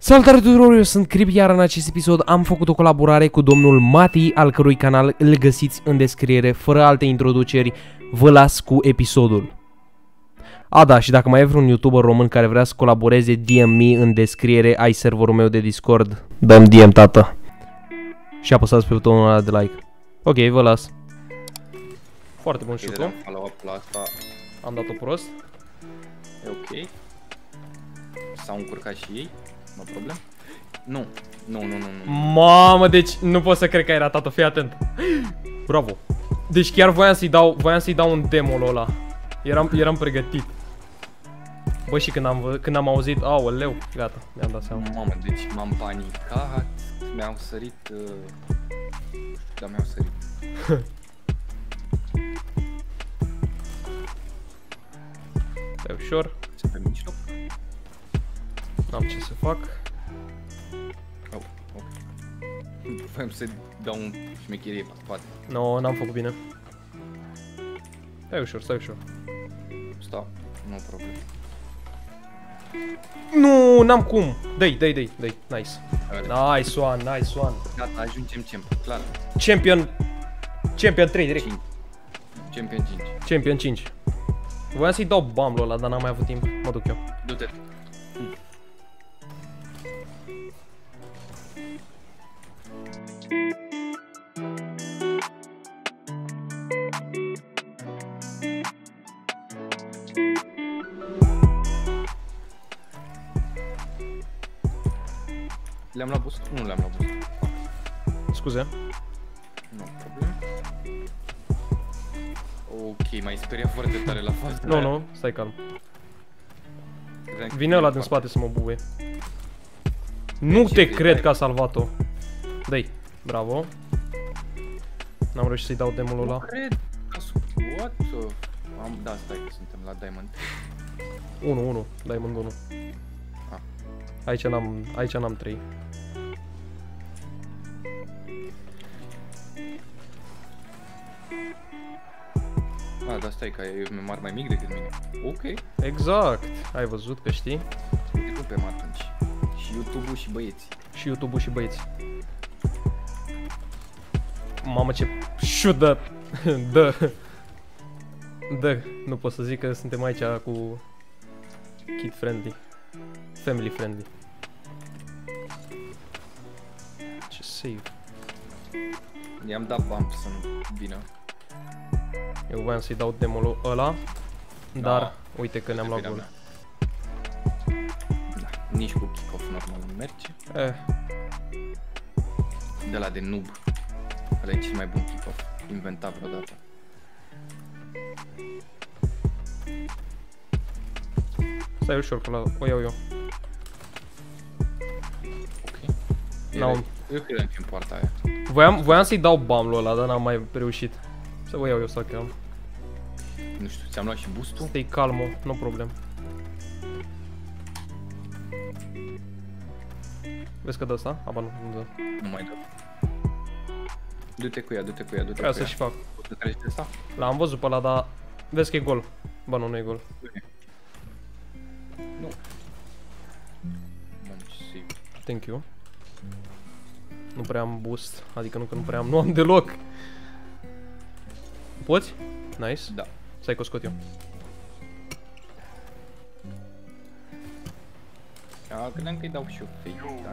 Salutare tuturor, eu sunt Crip, iar în acest episod am făcut o colaborare cu domnul Mati, al cărui canal îl găsiți în descriere. Fără alte introduceri, vă las cu episodul. A, da, și dacă mai e vreun YouTuber român care vrea să colaboreze, DM-mi în descriere, ai serverul meu de Discord. Dăm DM, tată. Și apăsați pe butonul ăla de like. Ok, vă las. Foarte bun șutul. Am dat-o prost. E ok. S-au încurcat și ei. Nu problem. Nu. Mamă, deci nu pot să cred că ai ratat-o, fii atent. Bravo. Deci chiar voiam să-i dau un demol ăla. Eram pregătit. Bă, și când am auzit, aoleu, gata, mi-am dat seama. Mamă, deci m-am panicat, mi-am sărit, dar mi-am sărit. E ușor. Ce pe mijloc? N-am ce să fac. Vreau să dau un șmecherie pe spate. No, n-am făcut bine. Stai ușor. Stau, nu problem. Nu, n-am cum. Dai, nice. Nice one. Gata, ajungem champion, clar. Champion 3 direct. Champion 5. Voiam să-i dau bumble ăla, dar n-am mai avut timp. Mă duc eu. Du-te. Le-am luat boost? Nu le-am luat boost. Scuze. Nu am problem. Ok, m-ai speriat foarte tare la faza. Nu, stai calm. Vine ăla din spate să mă bubuie. Nu te cred că a salvat-o. Dai, bravo. N-am reușit să-i dau demolul ăla. Nu cred. What? Da, stai că suntem la Diamond 1, Diamond 1. Aici n-am 3. Ah, dar stai că e mai mic decât mine. Ok. Exact. Ai văzut că știi? Rupem atunci. Și YouTube-ul și băieții. Mamă, ce șudă. Da, nu pot să zic că suntem aici cu kid friendly. Family friendly. Ce save. I-am dat bump să nu vină. Eu voiam să-i dau demolul ăla, dar uite că ne-am luat gol. Da, nici cu kick-off normal nu merge. De la de noob. Ăla e cel mai bun kick-off inventat vreodată. Stai ușor pe ăla, o iau eu. Eu credeam că-i poarta aia. Voiam să-i dau bumble ăla, dar n-am mai reușit. Să vă iau eu să cheam. Nu știu, ți-am luat și boost-ul? Stai calm, nu problem. Vezi că dă asta? Aba nu, nu dă. Nu mai dă. Du-te cu ea. Vreau să-și fac. Poți să treci de asta? L-am văzut pe ăla, dar vezi că e gol. Ba nu, nu e gol. Nu. Thank you. Nu prea am boost, adică nu am deloc. Poți? Nice. Da. Stai că o scot eu. Credeam că-i dau și eu fake, dar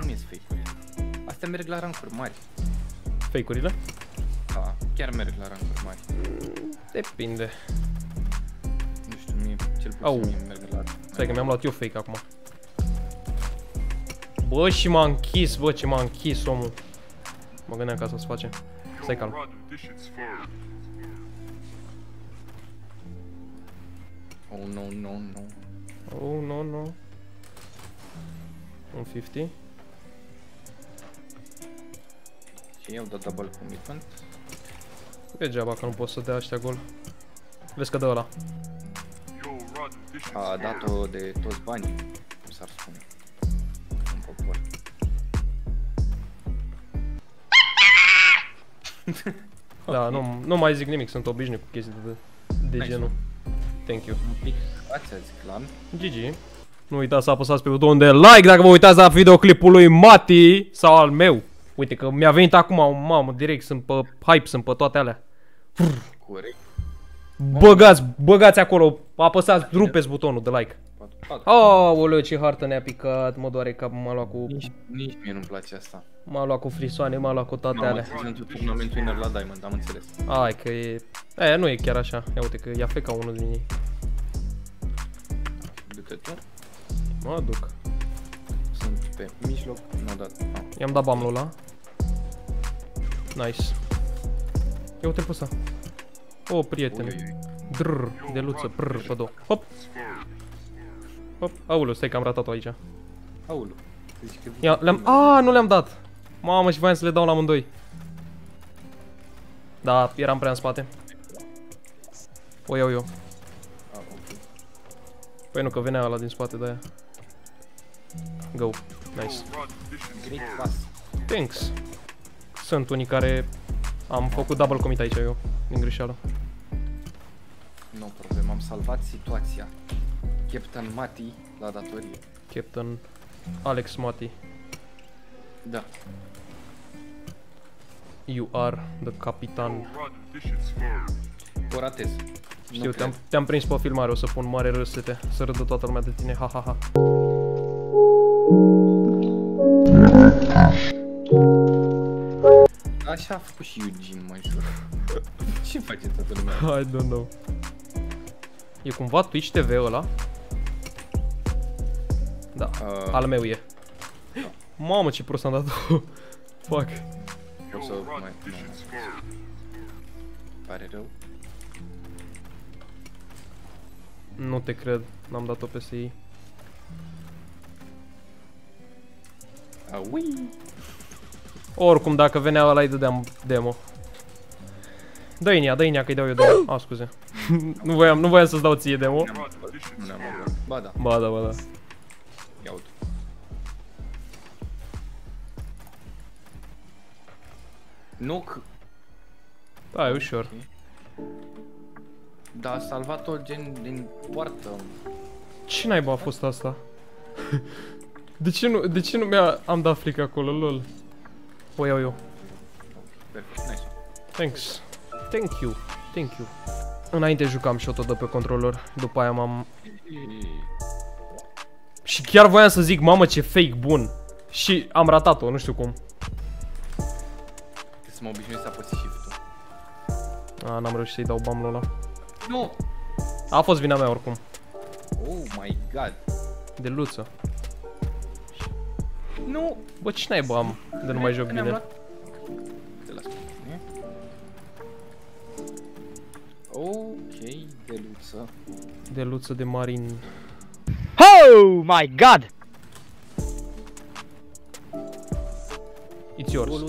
nu-mi ies fake-urile. Astea merg la rancuri mari. Fake-urile? Da, chiar merg la rancuri mari. Depinde. Nu știu, mie cel puțin merg la rancuri mari. Stai că mi-am luat eu fake acum. Bă, și m-a închis, bă, ce m-a închis omul. Mă gândeam că asta se face. Stai calm. Oh, no. Oh, no. Un 50. Și eu dau double commitment. Degeaba că nu pot să dea ăștia gol. Vezi că dă ăla. A dat-o de toți banii, cum s-ar spune. Da, nu mai zic nimic, sunt obișnuit cu chestii de genul. Thank you. GG. Nu uitați să apăsați pe butonul de like dacă vă uitați la videoclipul lui Mati sau al meu. Uite că mi-a venit acum, mamă, direct, sunt pe hype, sunt pe toate alea. Corect. Băgați acolo, apăsați, rupeți butonul de like. Aoleu, ce hartă ne-a picat, mă doare capul, m-a luat cu... Nici mie nu-mi place asta. M-a luat cu frisoane, m-a luat cu toate alea. Am înțeles. Ai că e... Aia nu e chiar așa, ia uite că ia feca unul din ei. Mă duc. Sunt pe mijloc, n-a dat. I-am dat bamul ăla. Nice. Eu te pus. O, prietene. Drrr, de luță, prrr, pe două. Hop. Hop, aulă, stai că am ratat-o aici. Aulă. Ia, le-am... Aaa, nu le-am dat. Mamă, și voiam să le dau la amândoi. Da, eram prea în spate. O iau eu. Păi nu, că venea ăla din spate de aia. Go. Nice. Thanks. Sunt unii care... Am făcut double commit aici eu, din greșeală. No problem, am salvat situația. Captain Mati la datorie. Captain Alex Mati. Da. You are the capitan. Coratez. Știu, te-am prins pe filmare, o să pun mare râsete, să râdă toată lumea de tine, ha ha ha. Așa a făcut și Eugene, mă jur. Ce face toată lumea? I don't know. E cumva Twitch TV ăla? Da, al meu e. Mamă, ce prost am dat-o. Fuck. O să mai... Pare rău. Nu te cred, n-am dat-o peste ei. Aui. Oricum, dacă venea ăla, îi dădeam demo. Dă-i nea, dă-i nea, că-i dau eu demo. Ah, scuze. Nu voiam să-ți dau ție demo. Ba da. Ba da, ba da. Ia uite. Nu. Da, e ușor. Da, a salvat-o gen din poartă. Ce naiba a fost asta? De ce nu mi-am dat flic acolo, lol? O iau eu. Perfect, nice. Thanks. Thank you. Thank you. Înainte jucam și o tot de pe controller. După aia m-am... Și chiar voiam să zic, mamă, ce fake bun. Și am ratat-o, nu știu cum. Trebuie să mă obișnuiesc să apăs shift-ul. A, n-am reușit să-i dau bamul ăla. Nu! A fost vina mea oricum. Oh my god. De luță. Nu! Bă, ce naiba am de nu mai joc bine? Ok, de luță. De luță de marin. Oh my god! It's yours.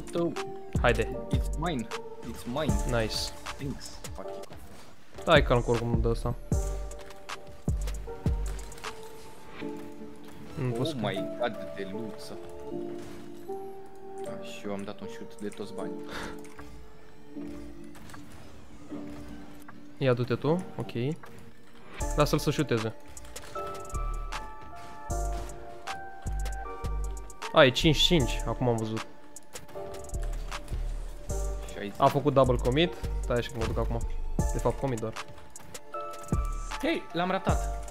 Haide. It's mine. It's mine. Nice. Thanks. Da, e calm oricum de asta. Oh my god, de luță. Da, și eu am dat un shoot de toți banii. Ia du-te tu, ok. Lasă-l să shooteze. A, e 5-5, acum am văzut. A făcut double commit. Stai așa că mă duc acum. De fapt, commit doar. Hei, l-am ratat.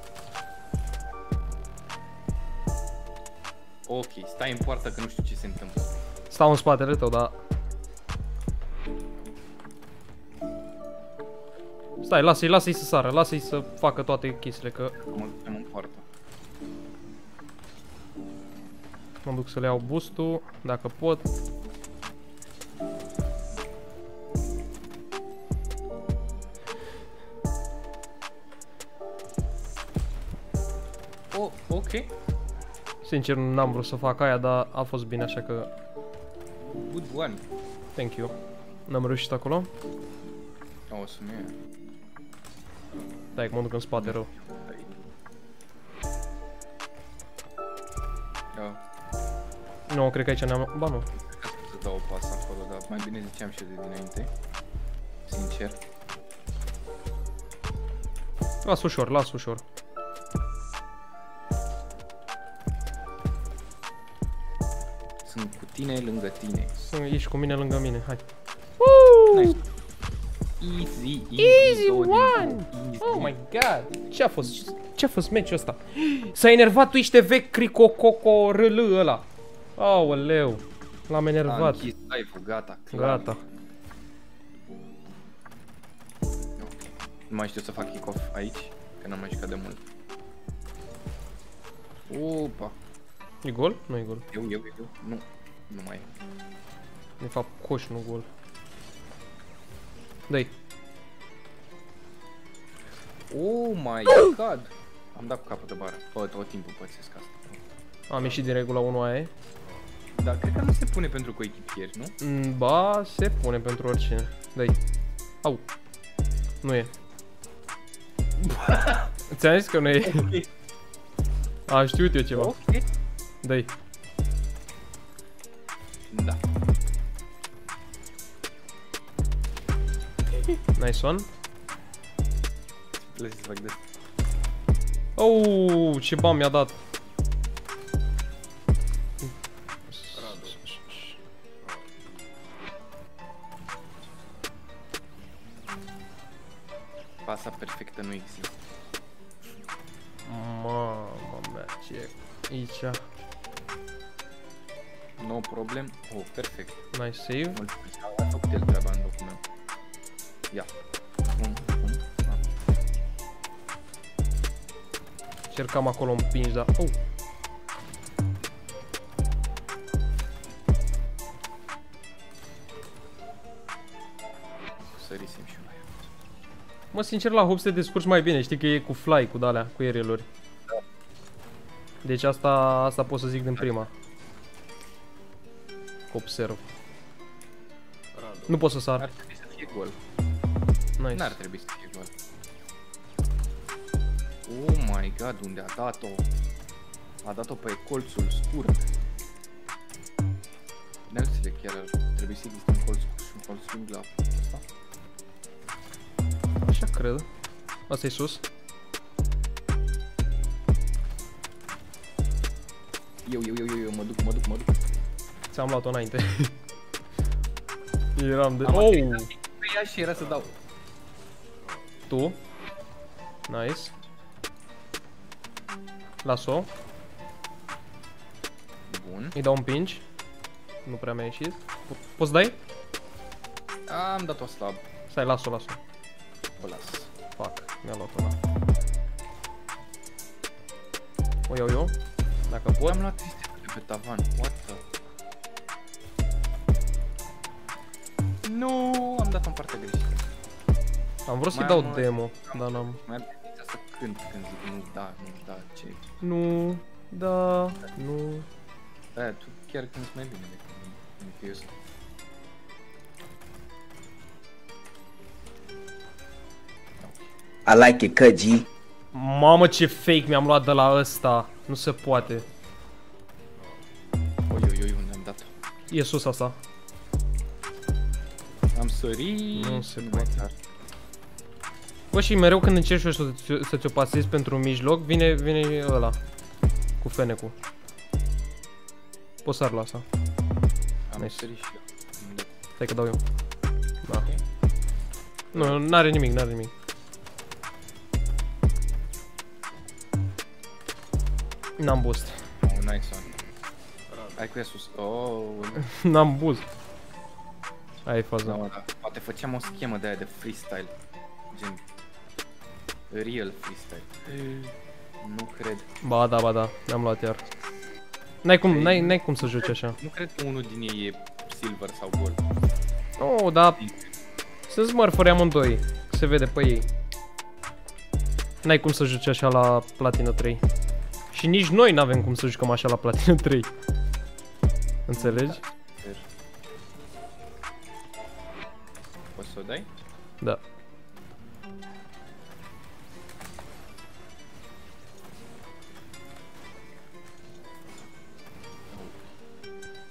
Ok, stai în poartă că nu știu ce se întâmplă. Stau în spatele tău, dar... Stai, lasă-i să sară, lasă-i să facă toate chestiile, că... Mă duc în poartă. Mă duc să le iau boost-ul, dacă pot. Oh, ok. Sincer, n-am vrut să fac aia, dar a fost bine, așa că... Good one. Thank you. N-am reușit acolo? O să nu e. Stai, că mă duc în spate rău. Nu, cred că aici n-am... Ba nu. Să dau o pasă acolo, dar mai bine ziceam și eu de dinainte. Sincer. Las ușor, las ușor. Sunt cu tine, lângă tine. Ești cu mine, lângă mine, hai. Nice. Easy, easy one! Easy. Oh my god! Ce-a fost? Ce-a fost meciul ăsta? S-a enervat Twitch TV, cricococorl ăla. Aoleu, l-am enervat. Gata, gata. Nu mai știu să fac kick-off aici, că n-am mai jucat de mult. Opa! E gol? Nu e gol. Eu. Nu, nu mai e. De fapt, coș, nu gol. Dai. Oh my god! Am dat cu capul de bară. Bă, tot timpul pățesc asta. Am ieșit din regula 1 aia. Dar cred că nu se pune pentru coechipieri, nu? Ba, se pune pentru oricine. Dai. Au. Nu e. Ți-am zis că nu e. Okay. A, știut eu ceva. Okay. Dai. Da. Nice one. Lăsi să fac de. Oh, ce bam mi-a dat. Radu. Pasa perfectă nu există. Mama mea, ce aici. No problem. Oh, perfect. Nice save. Am făcut el treaba în locul meu. Ia. Cercam acolo împingi, dar... Oh. Sărisem și la ea. Mă, sincer, la hop se descurci mai bine. Știi că e cu fly, cu d-alea, cu aerialuri. Da. Deci asta pot să zic din prima. Observ. Radu. Nu pot să sar. Ar trebui să fie gol. Nice. N-ar trebui să fie gol. Oh my god, unde a dat-o? A dat-o pe colțul scurt. Ne-am zis chiar ar trebui să existe un colț scurt și un colț lung la asta. Așa cred. Asta e sus. Eu, mă duc. Ți-am luat-o înainte. Eram de... Oh! Pe ea și era să dau. Tu. Nice. Las-o. Bun. Îi dau un pinch. Nu prea mi-a ieșit. Poți dai? Am dat-o slab. Stai, las-o. O las. Fac. Mi-a luat-o la. O iau eu. Dacă pot. Am luat chestiile pe tavan. What the... Nu, am dat-o în partea greșită. Am vrut să-i dau demo, dar n-am. Mai am tendința să cânt zic nu, da, ce? Nu, da, nu. Da, tu chiar cânti mai bine decât mine, eu sunt. I like it, Kaji. Mamă, ce fake mi-am luat de la ăsta. Nu se poate. Oi, unde am dat-o? E sus asta. Am sărit, nu se poate. Bă, și mereu când încerci să ți-o pasezi pentru mijloc, vine ăla cu fenecul. Poți să arla asta. Am sărit și eu. Stai că dau eu. Da. Okay. Nu, n-are nimic. N-am boost. Oh, nice one. Ai cu ea sus. Oh, n-am boost. Aia e faza. Da, da. Poate făceam o schemă de aia de freestyle. Gen real freestyle. Nu cred. Ba da, ne-am luat iar. N-ai cum să joci așa. Nu cred că unul din ei e silver sau gold. Nu, da. Să-ți mărfări amândoi. Se vede pe ei. N-ai cum să joci așa la platină 3. Și nici noi n-avem cum să jucăm așa la platină 3. Înțelegi? Să o dai? Da.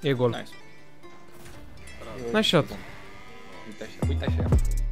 E gol. Nice shot. Uite așa.